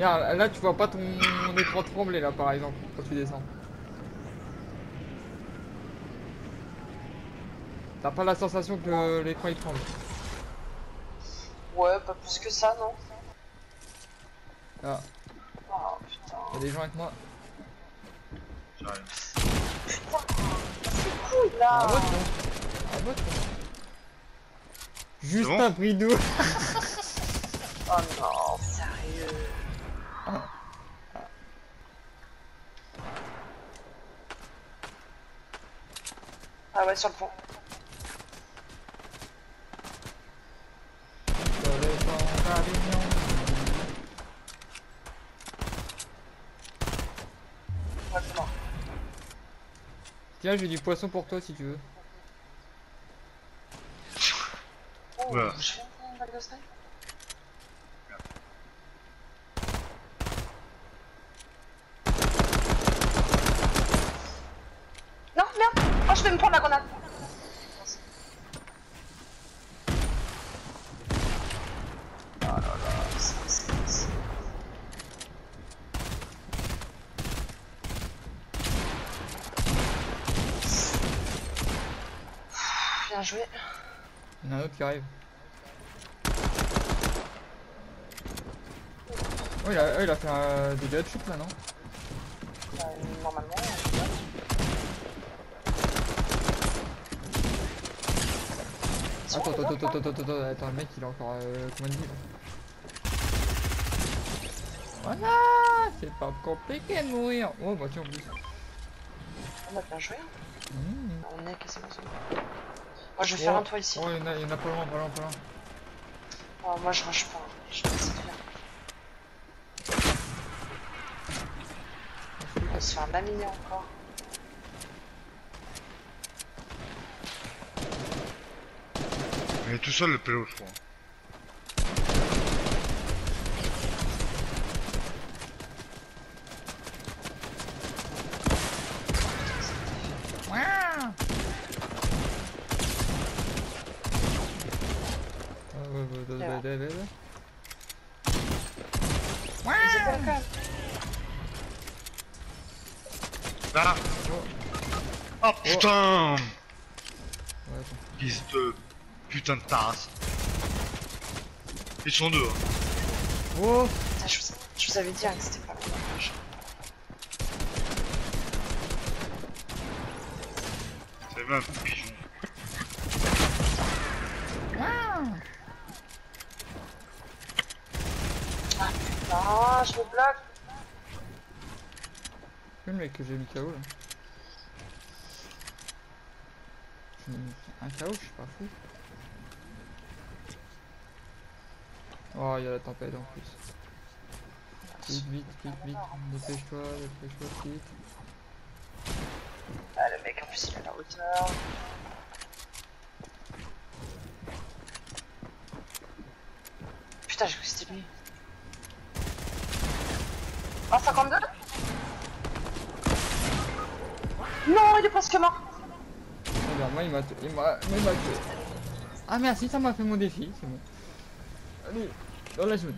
Regarde, là tu vois pas ton écran trembler là par exemple quand tu descends. T'as pas la sensation que l'écran il tremble. Ouais, pas plus que ça non. Ah. Oh putain. Y'a des gens avec moi. J'arrive. Putain, c'est cool là. Ah ouais, non. Juste un prix d'eau. Oh non, sérieux. Ah. Ah. Ah ouais, sur le pont. Tiens, j'ai du poisson pour toi si tu veux. Oh, ouais. Je fais une balle de snipe. Non, merde. Oh, je vais me prendre la grenade. Oh là là. Bien joué. Il y en a un autre qui arrive. Oh, il a fait un dégât de chute là, non? Normalement, Attends, le mec il a encore combien de vie là? Voilà, c'est pas compliqué de mourir. Oh bah tiens, on oublie. On va bien jouer. On est quasiment sur le... Moi je vais faire un toit ici. Oh, il y en a pas loin. Oh, moi je rush pas. Je vais essayer de faire. On va se faire laminer encore. Il est tout seul le pélo, je crois. Là. Oh putain. Fils de putain de tarasse. Ils sont deux hein. Oh putain, je vous avais dit que c'était pas le dommage. C'est bien un coup de pigeon. Ah putain, je me bloque. Le mec que j'ai mis KO là. J'ai mis un KO, je suis pas fou. Oh, il y a la tempête en plus. Vite, dépêche-toi, vite. Ah, le mec en plus il a la hauteur. Putain, j'ai cru que c'était lui. Ah, 52 ? Non, il est presque mort. Eh bien, moi, il m'a tué. Ah merci, ça m'a fait mon défi, c'est bon. Allez, dans la zone.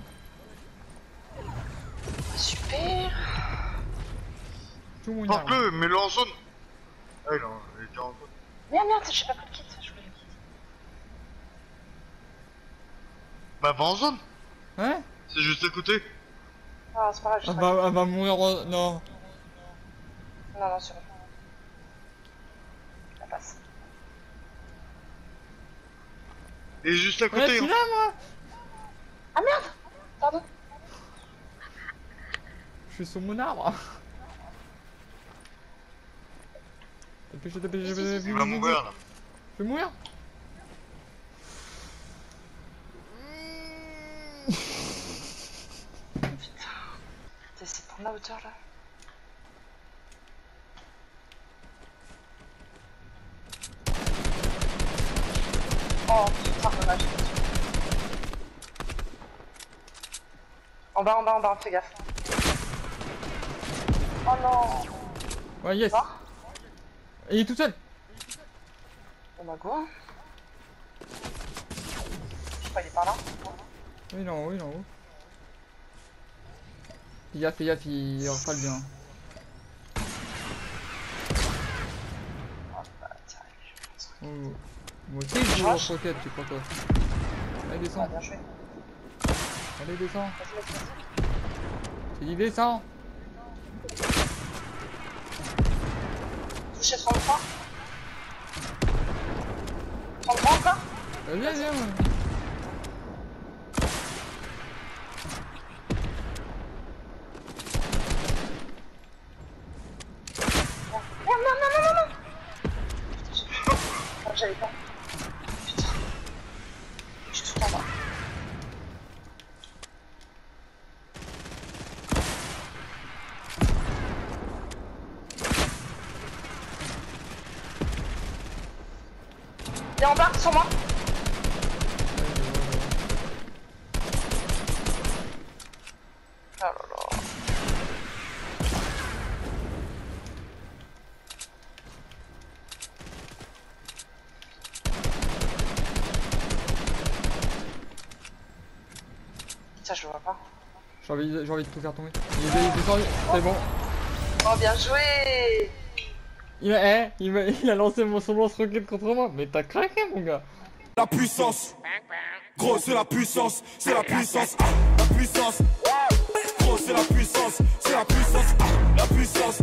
Super. Tout mon temps. Porte-le, mets-le en zone. Ah, il est déjà en zone. Merde, j'ai pas pris le kit, je voulais le kit. Bah, va en zone. Ouais. C'est juste à côté. Ah, c'est pas grave, juste à côté. Ah, bah, mourir en... Non. Non, c'est bon. Et juste à côté. Ouais, je suis là, moi. Ah merde. Pardon. Je suis sur mon arbre. Dépêche. Il va mourir là. Je vais mourir. Putain. T'as essayé de prendre la hauteur là. Oh putain, dommage. En bas, fais gaffe. Oh non. Ouais, yes. Il est tout seul. Oh bah quoi. Je sais pas, il est par là. Oui, il est en haut. Fais gaffe, il en fera le bien. Oh, moi aussi je joue en roquette, tu crois quoi? Allez, descends. Allez, descends. Il descend. Touché 33. 33 encore? Viens, viens. Il est en bas, sur moi. Oh là là. Putain, je le vois pas. J'ai envie de tout faire tomber. Il est descendu, c'est bon. Oh, bien joué. Il a lancé son lance-roquette contre moi, mais t'as craqué mon gars. La puissance, gros c'est la puissance, c'est la puissance, ah, la puissance, gros c'est la puissance, ah, la puissance.